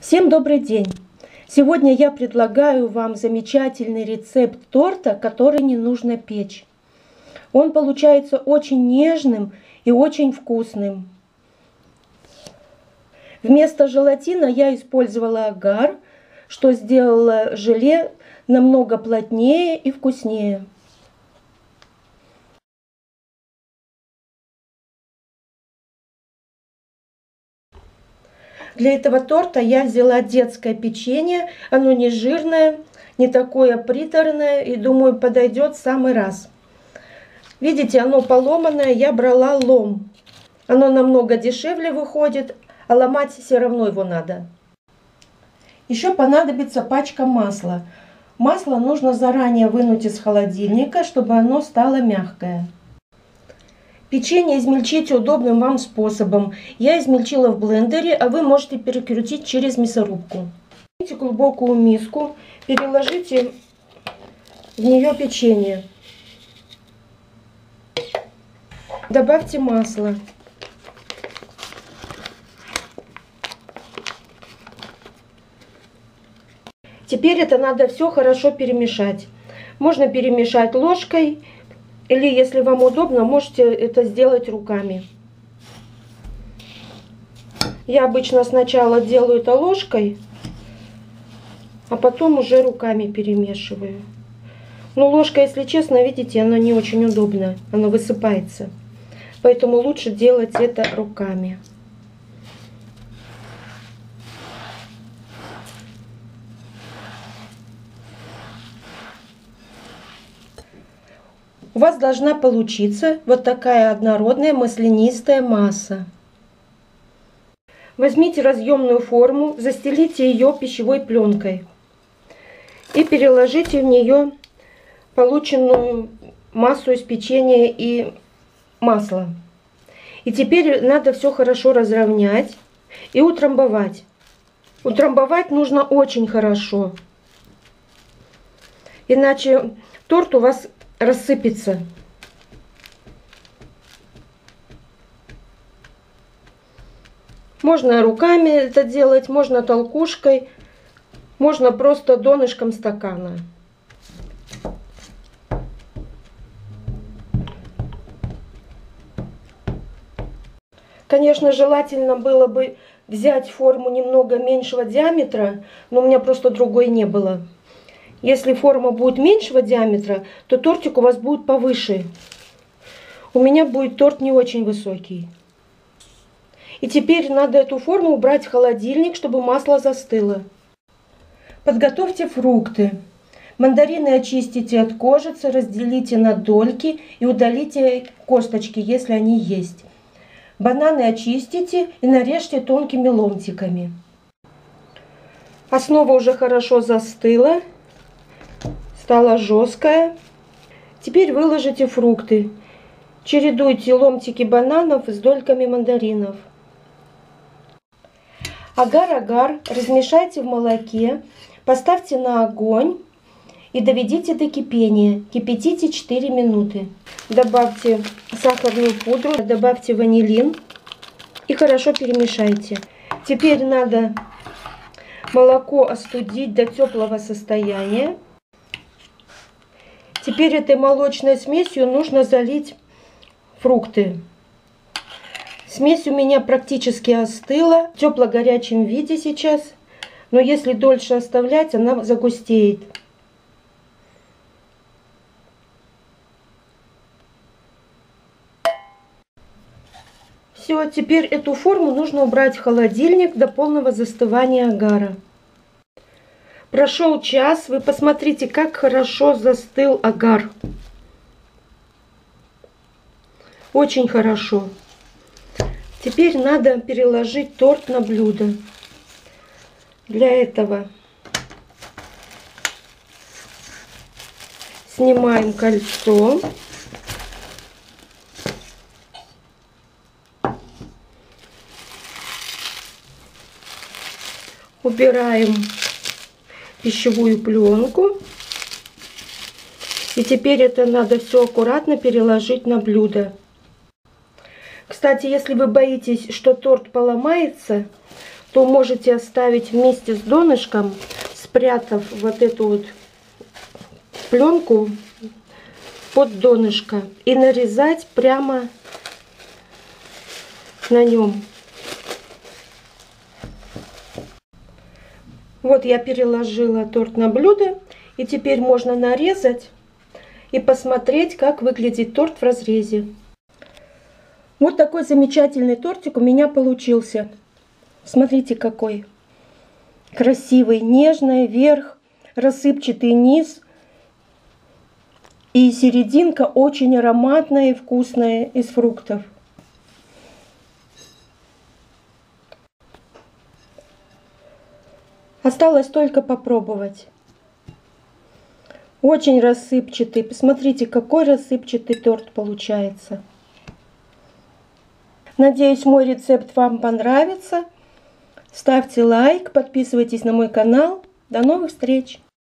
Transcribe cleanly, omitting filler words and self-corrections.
Всем добрый день! Сегодня я предлагаю вам замечательный рецепт торта, который не нужно печь. Он получается очень нежным и очень вкусным. Вместо желатина я использовала агар, что сделало желе намного плотнее и вкуснее. Для этого торта я взяла детское печенье, оно не жирное, не такое приторное и, думаю, подойдет в самый раз. Видите, оно поломанное, я брала лом. Оно намного дешевле выходит, а ломать все равно его надо. Еще понадобится пачка масла. Масло нужно заранее вынуть из холодильника, чтобы оно стало мягкое. Печенье измельчите удобным вам способом. Я измельчила в блендере, а вы можете перекрутить через мясорубку. Берите глубокую миску, переложите в нее печенье. Добавьте масло. Теперь это надо все хорошо перемешать. Можно перемешать ложкой. Или, если вам удобно, можете это сделать руками. Я обычно сначала делаю это ложкой, а потом уже руками перемешиваю. Но ложка, если честно, видите, она не очень удобна, она высыпается. Поэтому лучше делать это руками. У вас должна получиться вот такая однородная маслянистая масса. Возьмите разъемную форму, застелите ее пищевой пленкой и переложите в нее полученную массу из печенья и масла. И теперь надо все хорошо разровнять и утрамбовать. Утрамбовать нужно очень хорошо, иначе торт у вас рассыпется. Можно руками это делать, можно толкушкой, можно просто донышком стакана. Конечно, желательно было бы взять форму немного меньшего диаметра, но у меня просто другой не было. Если форма будет меньшего диаметра, то тортик у вас будет повыше. У меня будет торт не очень высокий. И теперь надо эту форму убрать в холодильник, чтобы масло застыло. Подготовьте фрукты. Мандарины очистите от кожицы, разделите на дольки и удалите косточки, если они есть. Бананы очистите и нарежьте тонкими ломтиками. Основа уже хорошо застыла. Стала жесткая. Теперь выложите фрукты. Чередуйте ломтики бананов с дольками мандаринов. Агар-агар размешайте в молоке, поставьте на огонь и доведите до кипения. Кипятите 4 минуты. Добавьте сахарную пудру, добавьте ванилин и хорошо перемешайте. Теперь надо молоко остудить до теплого состояния. Теперь этой молочной смесью нужно залить фрукты. Смесь у меня практически остыла, в тепло-горячем виде сейчас, но если дольше оставлять, она загустеет. Все, теперь эту форму нужно убрать в холодильник до полного застывания агара. Прошел час, вы посмотрите, как хорошо застыл агар. Очень хорошо. Теперь надо переложить торт на блюдо. Для этого снимаем кольцо. Убираем пищевую пленку, и теперь это надо все аккуратно переложить на блюдо. Кстати, если вы боитесь, что торт поломается, то можете оставить вместе с донышком, спрятав вот эту вот пленку под донышко и нарезать прямо на нем. Вот я переложила торт на блюдо, и теперь можно нарезать и посмотреть, как выглядит торт в разрезе. Вот такой замечательный тортик у меня получился. Смотрите, какой красивый, нежный верх, рассыпчатый низ. И серединка очень ароматная и вкусная из фруктов. Осталось только попробовать. Очень рассыпчатый. Посмотрите, какой рассыпчатый торт получается. Надеюсь, мой рецепт вам понравится. Ставьте лайк, подписывайтесь на мой канал. До новых встреч!